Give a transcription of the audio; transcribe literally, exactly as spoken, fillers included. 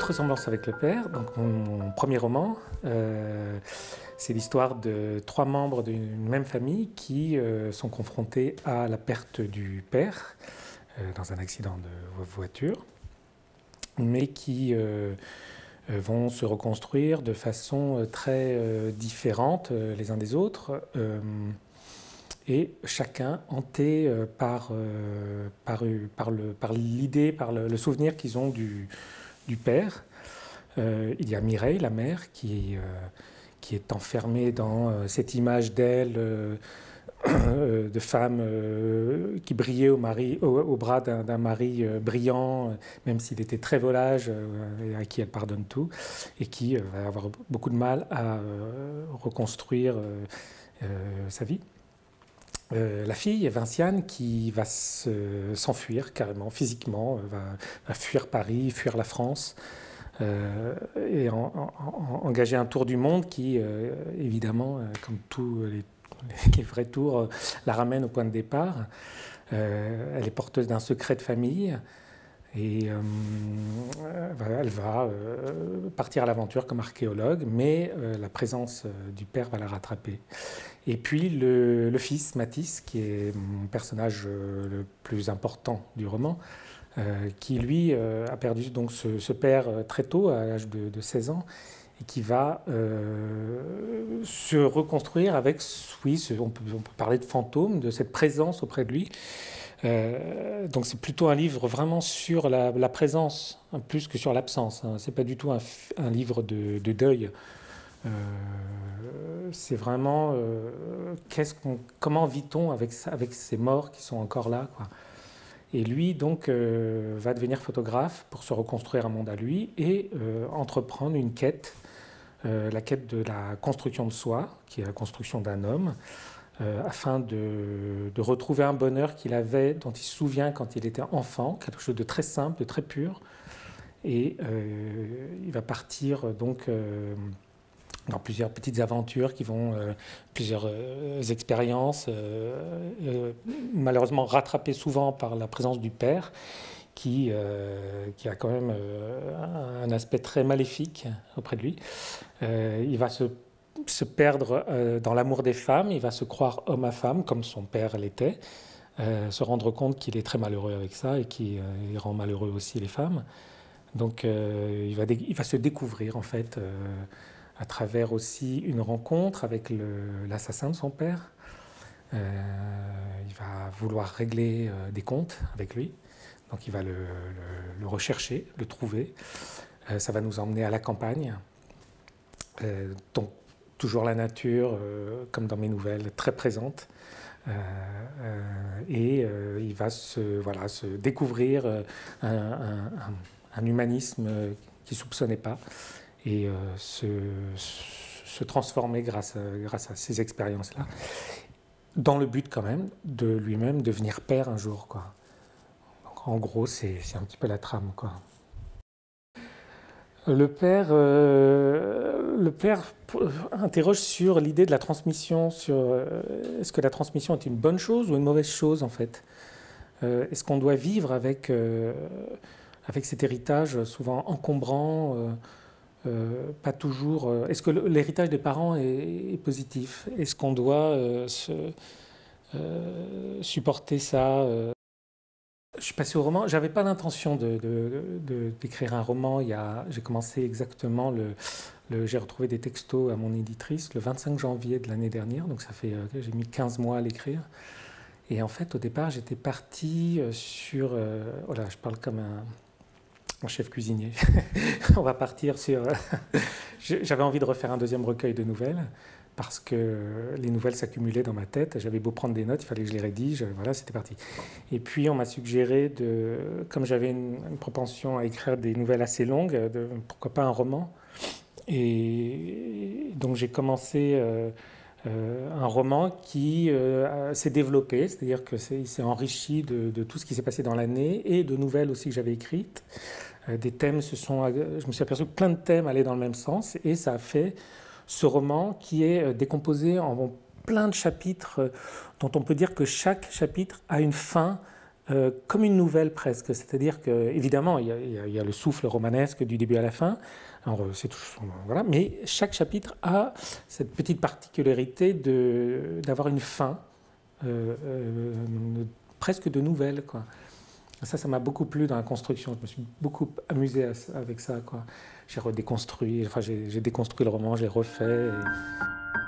d'autres ressemblances avec le père. Donc mon, mon premier roman, euh, c'est l'histoire de trois membres d'une même famille qui euh, sont confrontés à la perte du père euh, dans un accident de voiture, mais qui euh, vont se reconstruire de façon très euh, différente euh, les uns des autres, euh, et chacun hanté euh, par, euh, par, par le, par l'idée, par le, le souvenir qu'ils ont du, du père. Euh, il y a Mireille, la mère, qui, euh, qui est enfermée dans euh, cette image d'elle, euh, de femme euh, qui brillait au, mari, au, au bras d'un mari euh, brillant, même s'il était très volage, euh, à qui elle pardonne tout, et qui euh, va avoir beaucoup de mal à euh, reconstruire euh, euh, sa vie. Euh, la fille, Vinciane, qui va s'enfuir se, carrément, physiquement, euh, va, va fuir Paris, fuir la France, euh, et en, en, en, engager un tour du monde qui, euh, évidemment, euh, comme tous les les vrais tours, la ramène au point de départ. Euh, elle est porteuse d'un secret de famille et euh, elle va euh, partir à l'aventure comme archéologue, mais euh, la présence du père va la rattraper. Et puis le, le fils, Matisse, qui est mon personnage le plus important du roman, euh, qui lui euh, a perdu donc ce, ce père très tôt, à l'âge de, de seize ans, et qui va euh, se reconstruire avec, oui, ce, on, peut, on peut parler de fantôme, de cette présence auprès de lui. Euh, donc c'est plutôt un livre vraiment sur la, la présence, hein, plus que sur l'absence, hein. C'est pas du tout un, un livre de, de deuil. Euh, c'est vraiment euh, qu'est-ce qu'on, comment vit-on avec, avec ces morts qui sont encore là, quoi. Et lui, donc, euh, va devenir photographe pour se reconstruire un monde à lui et euh, entreprendre une quête, euh, la quête de la construction de soi, qui est la construction d'un homme, euh, afin de, de retrouver un bonheur qu'il avait, dont il se souvient quand il était enfant, quelque chose de très simple, de très pur. Et euh, il va partir, donc, euh, dans plusieurs petites aventures qui vont, euh, plusieurs euh, expériences, euh, euh, malheureusement rattrapées souvent par la présence du père, qui, euh, qui a quand même euh, un aspect très maléfique auprès de lui. Euh, il va se, se perdre euh, dans l'amour des femmes, il va se croire homme à femme, comme son père l'était, euh, se rendre compte qu'il est très malheureux avec ça et qu'il euh, rend malheureux aussi les femmes. Donc euh, il, va il va se découvrir en fait, euh, à travers aussi une rencontre avec l'assassin de son père. Euh, il va vouloir régler euh, des comptes avec lui, donc il va le, le, le rechercher, le trouver. Euh, ça va nous emmener à la campagne, euh, donc toujours la nature, euh, comme dans mes nouvelles, très présente. Euh, euh, et euh, il va se, voilà, se découvrir un, un, un, un humanisme qu'il ne soupçonnait pas, et euh, se, se transformer grâce à, grâce à ces expériences-là, dans le but quand même de lui-même devenir père un jour, quoi. Donc, en gros, c'est un petit peu la trame, quoi. Le père, euh, le père interroge sur l'idée de la transmission, sur euh, est-ce que la transmission est une bonne chose ou une mauvaise chose, en fait. Euh, est-ce qu'on doit vivre avec, euh, avec cet héritage souvent encombrant, euh, Euh, pas toujours. Euh, Est-ce que l'héritage des parents est, est positif? Est-ce qu'on doit euh, se, euh, supporter ça euh... Je suis passé au roman. Je n'avais pas l'intention de, de, de, d'écrire un roman. J'ai commencé exactement le. le J'ai retrouvé des textos à mon éditrice le vingt-cinq janvier de l'année dernière. Donc ça fait. Euh, J'ai mis quinze mois à l'écrire. Et en fait, au départ, j'étais parti sur. Euh, oh là, je parle comme un. Mon chef cuisinier. On va partir sur... J'avais envie de refaire un deuxième recueil de nouvelles parce que les nouvelles s'accumulaient dans ma tête. J'avais beau prendre des notes, il fallait que je les rédige. Voilà, c'était parti. Et puis, on m'a suggéré, de, comme j'avais une, une propension à écrire des nouvelles assez longues, de, pourquoi pas un roman. Et, et donc, j'ai commencé euh, euh, un roman qui euh, s'est développé, c'est-à-dire qu'il s'est enrichi de, de tout ce qui s'est passé dans l'année et de nouvelles aussi que j'avais écrites. Des thèmes se sont... Je me suis aperçu que plein de thèmes allaient dans le même sens et ça a fait ce roman qui est décomposé en plein de chapitres dont on peut dire que chaque chapitre a une fin euh, comme une nouvelle presque, c'est-à-dire que évidemment il y, a, il y a le souffle romanesque du début à la fin, alors, c'est tout, voilà, mais chaque chapitre a cette petite particularité d'avoir une fin euh, euh, presque de nouvelle, quoi. Ça, ça m'a beaucoup plu dans la construction. Je me suis beaucoup amusé à, avec ça, quoi. J'ai redéconstruit, enfin j'ai déconstruit le roman, je l'ai refait. Et...